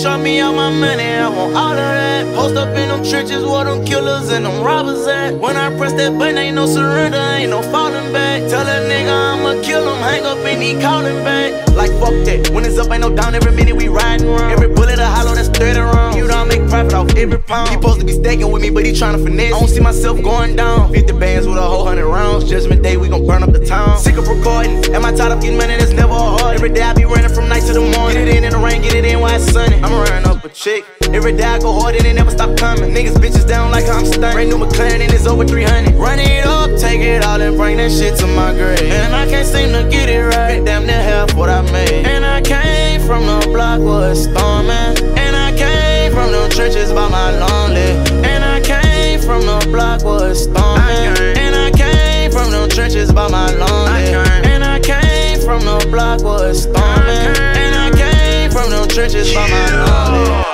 show me all my money, I want all of that. Post up in them churches where them killers and them robbers at. When I press that button, ain't no surrender, ain't no falling back. Tell a nigga I'ma kill him, hang up and he calling back. Like fuck that, when it's up ain't no down, every minute we riding around. Every bullet a hollow, that's 30 rounds. You don't make profit off every pound. He supposed to be stacking with me, but he tryna finesse. I don't see myself going down. 50 bands with a whole 100 rounds. Judgment day, we gon' burn up the town. Sick of recording, am I tired of getting money that's never hard? Every day I be running from night to the morning. Get it in the rain, get it in while it's sunny. I'm running up a chick. Every day I go hard and they never stop coming. Niggas bitches down like I'm stunned. Brand new McLaren and it's over 300. Run it up, take it all and bring that shit to my grave. And I can't seem to get it right. Damn near half what I made. And I came from the block where it's stormin'. And I came from the trenches by my lonely. And I came from the block where it's stormin'. And I came from the trenches by my lonely. And I came from the block where it's stormin'. Trenches by my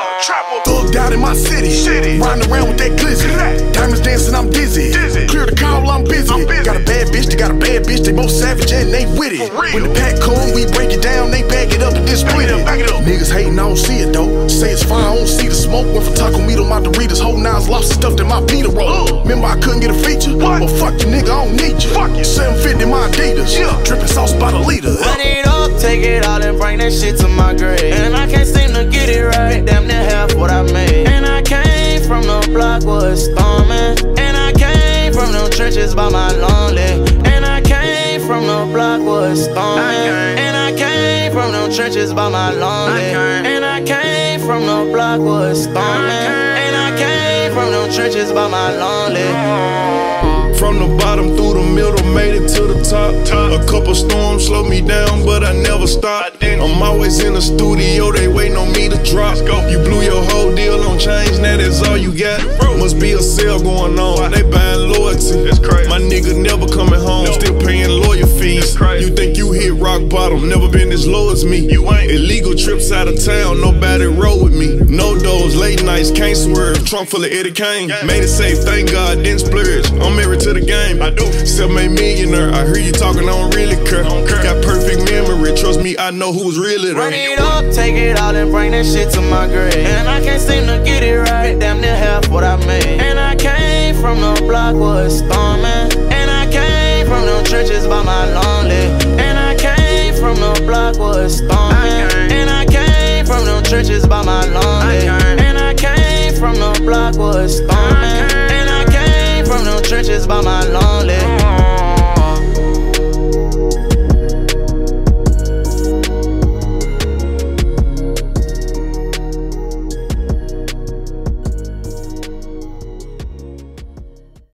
thugged out in my city. Riding around with that glizzy. Diamonds dancing, I'm dizzy. Clear the call, I'm busy. Got a bad bitch, they got a bad bitch. They both savage and they with it. When the pack come, we break it down, they back it up and then split it. Niggas hating, I don't see it though. Say it's fine, I don't see the smoke. Went from taco meat on my Doritos, whole nines, lobster stuffed in my pita roll. Remember I couldn't get a feature? But well, fuck you, nigga, I don't need you. 750 my Adidas, dripping sauce by the liter. Take it all and bring that shit to my grave. And I can't seem to get it right. Damn near half what I made. And I came from the block where it's stormin'. And I came from the trenches by my lonely. And I came from the block where it's stormin'. And I came from the trenches by my lonely. And I came from the block where it's stormin'. And I came from the trenches by my lonely. From the bottom through the middle, made it to the top. A couple storms slowed me down, but I never stopped. I'm always in the studio, they waiting on me to drop. You blew your whole deal on change, now that's all you got. Must be a sale going on, they buying loyalty. My nigga never coming home, still paying lawyer fees. You think you hit rock bottom, never been as low as me. Illegal trips out of town, nobody roll with me. No doors, late nights, can't swerve, trunk full of Eddie Kane. Made it safe, thank God, didn't splurge. I'm married to the game, I do. Self-made millionaire, I hear you talking, I don't really care. Got perfect memory, trust me, I know who's really there. Run it up, take it all and bring that shit to my grave. And I can't seem to get it right, damn near half what I made. And I came from the block where it's stormin'. And I came from the trenches by my lonely. And I came from the block where it's stormin'. And I came from the trenches by my lonely. And I came from the block where it's stormin'. Trenches by my lawn.